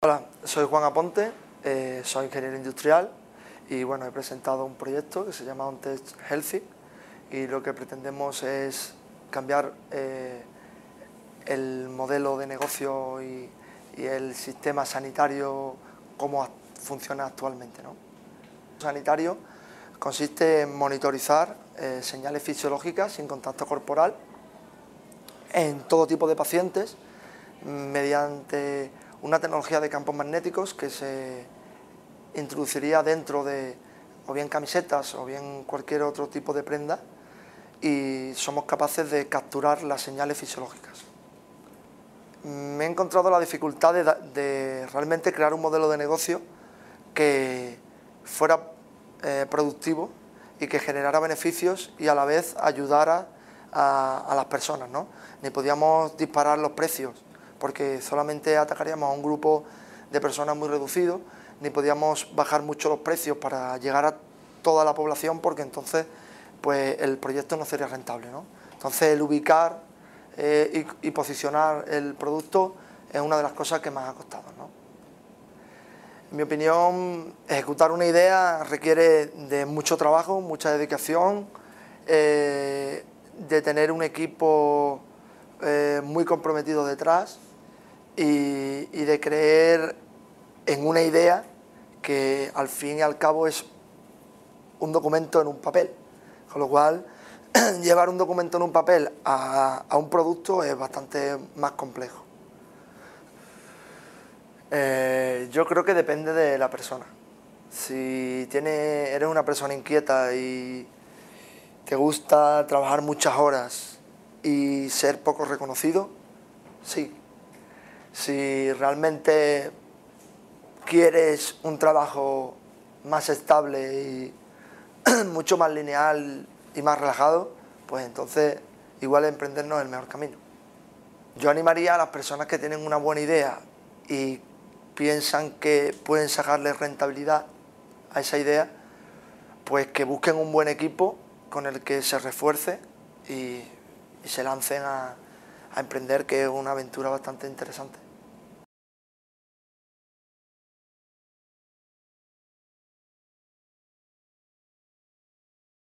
Hola, soy Juan Aponte, soy ingeniero industrial y bueno, he presentado un proyecto que se llama Ontech Healthy y lo que pretendemos es cambiar el modelo de negocio y el sistema sanitario como funciona actualmente, ¿no? El sanitario consiste en monitorizar señales fisiológicas sin contacto corporal en todo tipo de pacientes mediante una tecnología de campos magnéticos que se introduciría dentro de o bien camisetas o bien cualquier otro tipo de prenda y somos capaces de capturar las señales fisiológicas. Me he encontrado la dificultad de realmente crear un modelo de negocio que fuera productivo y que generara beneficios y a la vez ayudara a las personas, ¿no? Ni podíamos disparar los precios, porque solamente atacaríamos a un grupo de personas muy reducido, ni podíamos bajar mucho los precios para llegar a toda la población, porque entonces pues, el proyecto no sería rentable, ¿no? Entonces el ubicar y posicionar el producto es una de las cosas que más ha costado, ¿no? En mi opinión, ejecutar una idea requiere de mucho trabajo, mucha dedicación, de tener un equipo muy comprometido detrás y de creer en una idea que al fin y al cabo es un documento en un papel, con lo cual llevar un documento en un papel a un producto es bastante más complejo. Yo creo que depende de la persona. Si eres una persona inquieta y te gusta trabajar muchas horas y ser poco reconocido, sí. Si realmente quieres un trabajo más estable y mucho más lineal y más relajado, pues entonces igual emprender no es el mejor camino. Yo animaría a las personas que tienen una buena idea y piensan que pueden sacarle rentabilidad a esa idea, pues que busquen un buen equipo con el que se refuerce y se lancen a emprender, que es una aventura bastante interesante.